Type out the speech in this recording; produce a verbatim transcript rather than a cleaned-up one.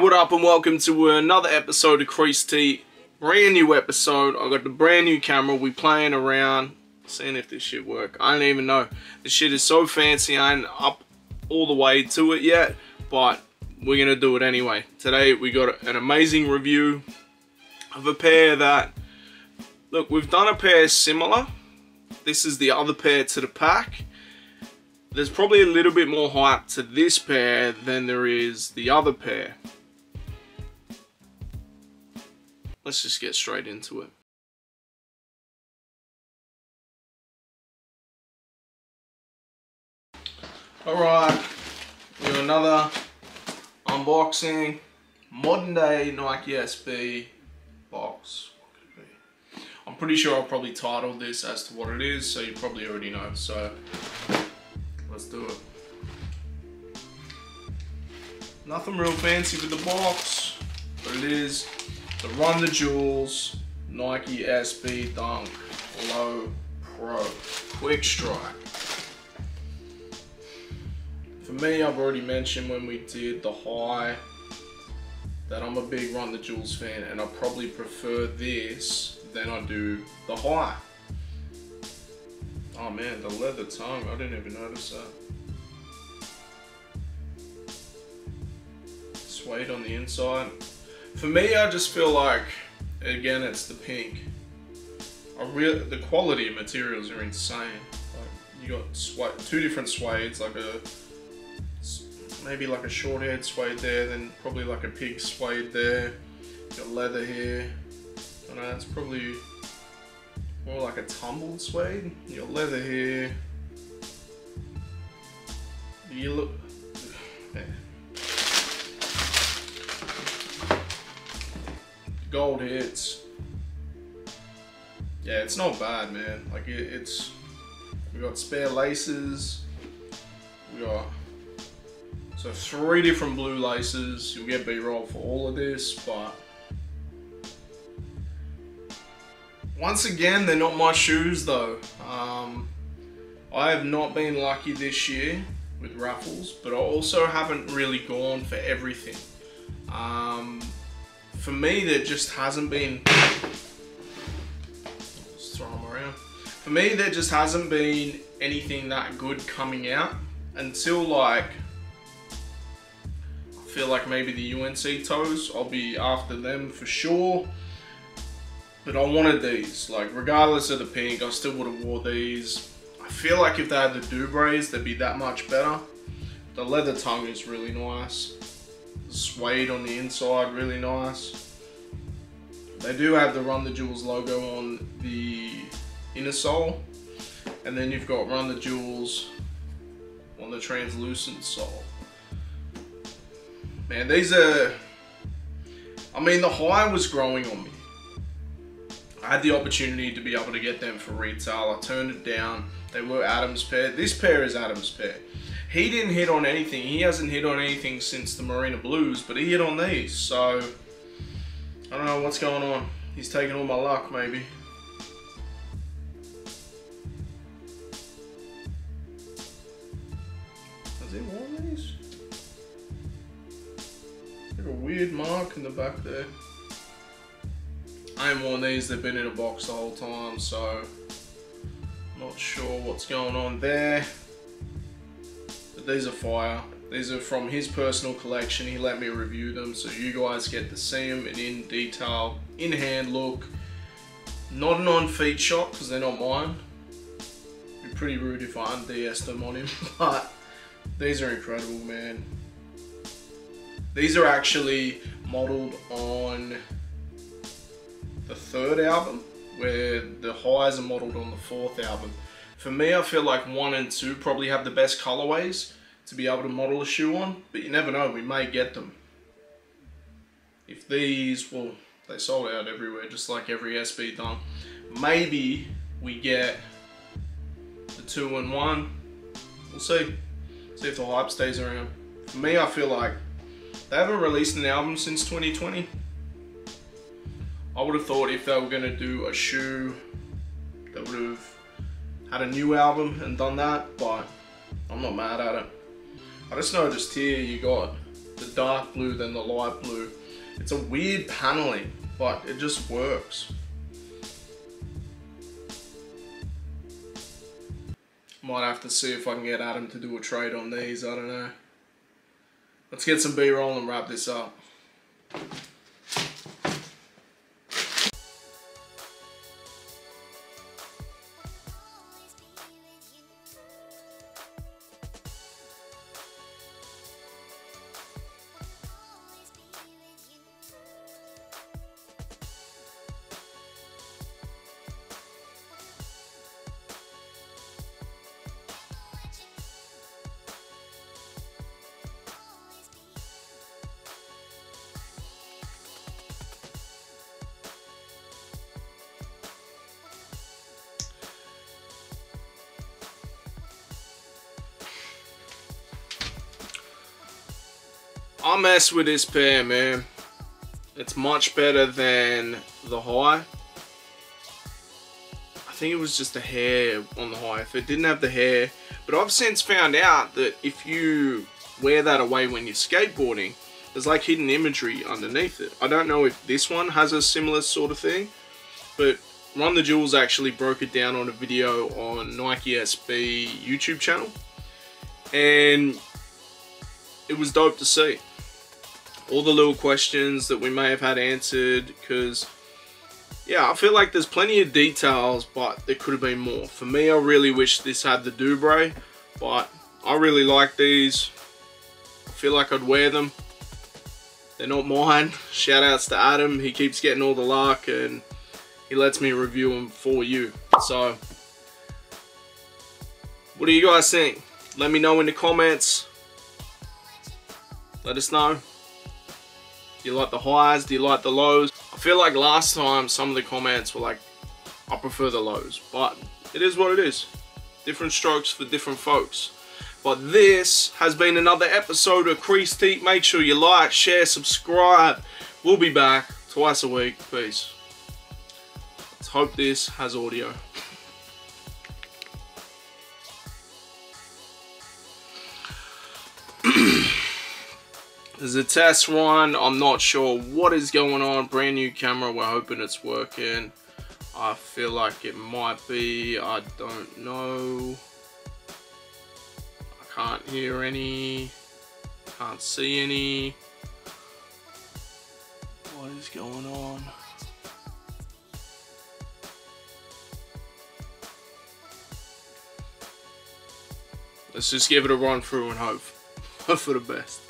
man, what up and welcome to another episode of Creased Heat. Brand new episode. I got the brand new camera. We playing around, seeing if this shit work. I don't even know. This shit is so fancy. I ain't up all the way to it yet, but we're gonna do it anyway. Today we got an amazing review of a pair that, look, we've done a pair similar. This is the other pair to the pack. There's probably a little bit more hype to this pair than there is the other pair. Let's just get straight into it. Alright, we got another unboxing. Modern day Nike S B box. I'm pretty sure I'll probably title this as to what it is, so you probably already know. So let's do it. Nothing real fancy with the box, but it is the Run The Jewels Nike S B Dunk Low Pro Quick Strike. For me, I've already mentioned when we did the high that I'm a big Run The Jewels fan, and I probably prefer this than I do the high. Oh man, the leather tongue, I didn't even notice that. Suede on the inside. For me, I just feel like, again, it's the pink. I really, the quality of materials are insane. Like, you got suede, two different suedes, like a, maybe like a short haired suede there, then probably like a pig suede there. You got leather here. I don't know, that's probably more like a tumbled suede. You got leather here. You look. Yeah. Gold hits. Yeah, it's not bad, man. Like it, it's. We got spare laces. We got. So three different blue laces. You'll get B-roll for all of this, but once again, they're not my shoes though. Um, I have not been lucky this year with raffles, but I also haven't really gone for everything. Um, for me, there just hasn't been, just throw them around. For me, there just hasn't been anything that good coming out until like, I feel like maybe the U N C toes, I'll be after them for sure. But I wanted these, like regardless of the pink, I still would have wore these. I feel like if they had the Dubrés, they'd be that much better. The leather tongue is really nice. The suede on the inside, really nice. They do have the Run The Jewels logo on the inner sole. And then you've got Run The Jewels on the translucent sole. Man, these are, I mean, the high was growing on me. I had the opportunity to be able to get them for retail. I turned it down. They were Adam's pair. This pair is Adam's pair. He didn't hit on anything. He hasn't hit on anything since the Marina Blues, but he hit on these. So, I don't know what's going on. He's taking all my luck, maybe. Has he worn these? Got a weird mark in the back there. I haven't worn these, they've been in a box the whole time, so not sure what's going on there. But these are fire. These are from his personal collection. He let me review them, so you guys get to see them in, in detail, in hand look. Not an on-feet shot, because they're not mine. It'd be pretty rude if I unds them on him, but these are incredible, man. These are actually modeled on the third album, where the highs are modeled on the fourth album. For me, I feel like one and two probably have the best colorways to be able to model a shoe on, but you never know, we may get them. If these, well, they sold out everywhere, just like every S B Dunk. Maybe we get the two and one. We'll see. See if the hype stays around. For me, I feel like they haven't released an album since twenty twenty. I would have thought if they were going to do a shoe, they would have had a new album and done that, but I'm not mad at it. I just noticed here you got the dark blue than the light blue. It's a weird paneling, but it just works. Might have to see if I can get Adam to do a trade on these, I don't know. Let's get some B-roll and wrap this up. I mess with this pair, man. It's much better than the high. I think it was just the hair on the high, if it didn't have the hair. But I've since found out that if you wear that away when you're skateboarding, there's like hidden imagery underneath it. I don't know if this one has a similar sort of thing, but Run The Jewels actually broke it down on a video on Nike S B YouTube channel, and it was dope to see. All the little questions that we may have had answered, because, yeah, I feel like there's plenty of details, but there could have been more. For me, I really wish this had the Dubre, but I really like these. I feel like I'd wear them. They're not mine. Shout outs to Adam. He keeps getting all the luck, and he lets me review them for you. So, what do you guys think? Let me know in the comments. Let us know. Do you like the highs? Do you like the lows? I feel like last time some of the comments were like, I prefer the lows, but it is what it is. Different strokes for different folks. But this has been another episode of Creased Heat. Make sure you like, share, subscribe. We'll be back twice a week. Peace. Let's hope this has audio. There's a test run. I'm not sure what is going on. Brand new camera. We're hoping it's working. I feel like it might be. I don't know. I can't hear any. Can't see any. What is going on? Let's just give it a run through and hope for the best.